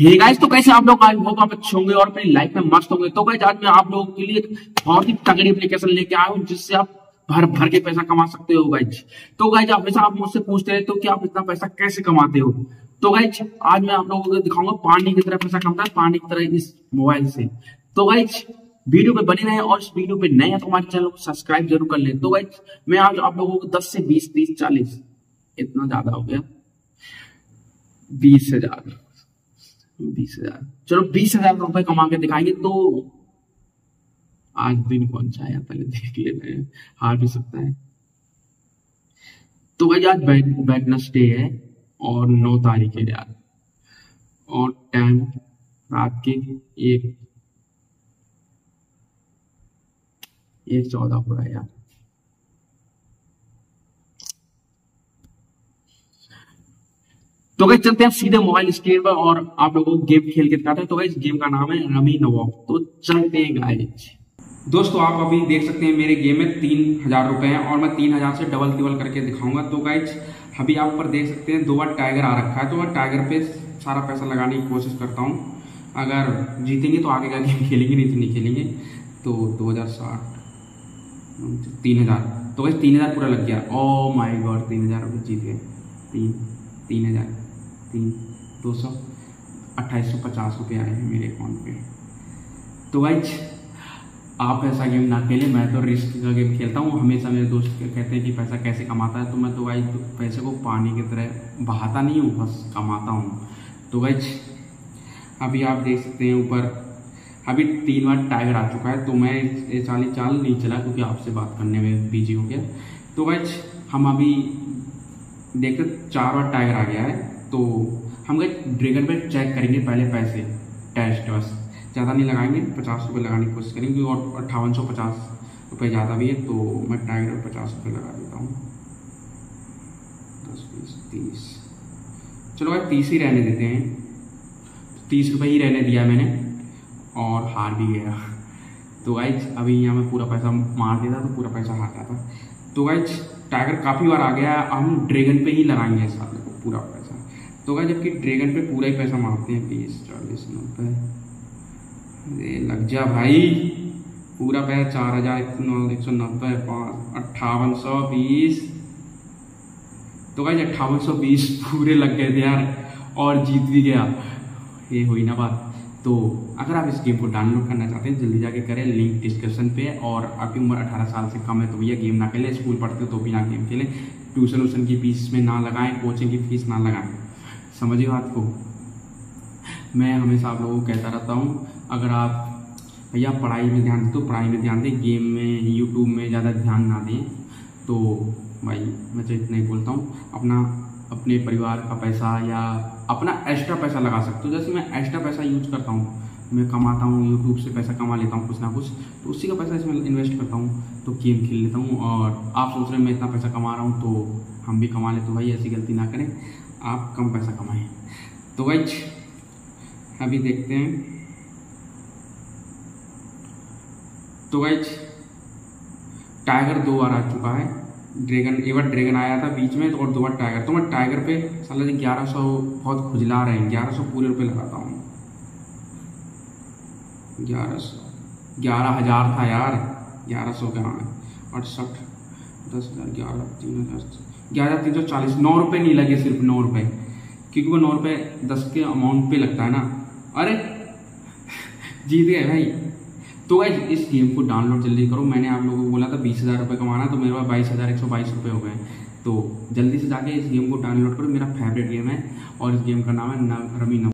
Hey guys, तो कैसे आप लोग आज होप आप अच्छे होंगे और अपनी लाइफ में मस्त होंगे। तो गाइस, आज मैं आप लोगों के लिए बहुत ही तगड़ी एप्लीकेशन लेके आया हूँ जिससे आप भर भर के पैसा कमा सकते हो गाइस। तो गाइस, हमेशा आप मुझसे पूछते रहते हो कि आप इतना पैसा कैसे कमाते हो। तो गाइस, आज मैं आप लोगों को दिखाऊंगा पानी की तरह पैसा कमाता है, पानी की तरह इस मोबाइल से। तो गाइस, वीडियो पे बने रहे और इस वीडियो पे नए हैं तो हमारे चैनल को सब्सक्राइब जरूर कर ले। तो गाइस, मैं आज आप लोगों को 10 से 20 30 40, इतना ज्यादा हो गया 20,000, चलो 20,000 रुपए कमा के दिखाएंगे। तो आज दिन कौन सा आया पहले देख लेते हैं, हार भी सकता है। तो भाई आज वेडनेसडे है और 9 तारीख है यार, और टाइम रात के 1:14 हो रहा है यार। तो गाइस, चलते हैं सीधे मोबाइल स्क्रीन पर और आप लोगों को गेम खेल के दिखाते हैं। तो गाइस, गेम का नाम है रमी नवाब। तो चलते हैं गाइस। दोस्तों, आप अभी देख सकते हैं मेरे गेम में 3,000 रुपए हैं और मैं 3,000 से डबल तिबल करके दिखाऊंगा। तो गाइस, अभी आप पर देख सकते हैं 2 बार टाइगर आ रखा है। तो मैं टाइगर पे सारा पैसा लगाने की कोशिश करता हूँ। अगर जीतेंगे तो आगे का गेम खेलेंगे, नहीं तो नहीं खेलेंगे। तो 2,060 3,000, तो गाइस 3,000 पूरा लग गया। ओ माई गॉड, 3,000 रुपये जीत गए। 3,228.50 रुपये आए हैं मेरे अकाउंट पे। तो गाइस, आप ऐसा गेम ना खेलें। मैं तो रिस्क का गेम खेलता हूँ। हमेशा मेरे दोस्त कहते हैं कि पैसा कैसे कमाता है, तो मैं तो गाइस पैसे को पानी की तरह बहाता नहीं हूँ, बस कमाता हूँ। तो गाइस, अभी आप देख सकते हैं ऊपर अभी 3 बार टाइगर आ चुका है। तो मैं चाली चाल नहीं चला क्योंकि आपसे बात करने में बिजी हो गया। तो गाइस, हम अभी देखते 4 बार टाइगर आ गया है। तो हम गए ड्रैगन पे चेक करेंगे पहले पैसे टेस्ट, बस ज़्यादा नहीं लगाएंगे, 50 रुपये लगाने की कोशिश करेंगे और 5850 रुपये ज़्यादा भी है। तो मैं टाइगर पर 50 रुपये लगा देता हूँ। 10 20 30, चलो भाई 30 ही रहने देते हैं। 30 रुपये ही रहने दिया मैंने और हार भी गया। तो गाइस, अभी यहाँ मैं पूरा पैसा मार देता तो पूरा पैसा हार जाता। तो गाइस, टाइगर काफ़ी बार आ गया है, हम ड्रैगन पे ही लगाएंगे सारे को पूरा पैसा। तो गाइस, जबकि ड्रैगन पे पूरा ही पैसा मारते हैं। 20 40 90, अरे लग जा भाई पूरा पैसा। 4,190, 5,5820। तो गाइस, 5820 पूरे लग गए थे यार और जीत भी गया। ये हुई ना बात। तो अगर आप इस गेम को डाउनलोड करना चाहते हैं जल्दी जाके करें, लिंक डिस्क्रिप्शन पे है। और आपकी उम्र 18 साल से कम है तो भैया गेम ना खेलें। स्कूल पढ़ते हो तो भी ना गेम खेलें। ट्यूशन व्यूशन की फीस में ना लगाएं, कोचिंग की फीस ना लगाएं, समझिए बात को। मैं हमेशा आप लोगों को कहता रहता हूँ, अगर आप भैया पढ़ाई में ध्यान दें तो पढ़ाई में ध्यान दें, गेम में यूट्यूब में ज़्यादा ध्यान ना दें। तो भाई मैं तो इतना ही बोलता हूँ, अपने परिवार का पैसा या अपना एक्स्ट्रा पैसा लगा सकते हो। जैसे मैं एक्स्ट्रा पैसा यूज करता हूँ, मैं कमाता हूँ, यूट्यूब से पैसा कमा लेता हूँ कुछ ना कुछ, तो उसी का पैसा इसमें इन्वेस्ट करता हूँ, तो गेम खेल लेता हूँ। और आप सोच रहे हैं मैं इतना पैसा कमा रहा हूँ तो हम भी कमा लें, तो भाई ऐसी गलती ना करें, आप कम पैसा कमाएँ। तो गाइस, अभी देखते हैं। तो गाइस, टाइगर 2 बार आ चुका है। ड्रैगन एक बार ड्रैगन आया था बीच में तो, और 2 बार टाइगर। तो मैं टाइगर पे साला 1100 बहुत खुजला रहे हैं। 1100 पूरे रुपये लगाता हूँ। 1100 11000 था यार, 1100 का 68 10000 11,340 9 रुपये नहीं लगे, सिर्फ 9 रुपये, क्योंकि वो 9 रुपये 10 के अमाउंट पे लगता है ना। अरे जीत गए भाई। तो गाइस, इस गेम को डाउनलोड जल्दी करो। मैंने आप लोगों को बोला था 20,000 रुपये कमाना, तो मेरे पास 22,122 रुपये हो गए। तो जल्दी से जाके इस गेम को डाउनलोड करो। मेरा फेवरेट गेम है और इस गेम का नाम है रमी नवाब।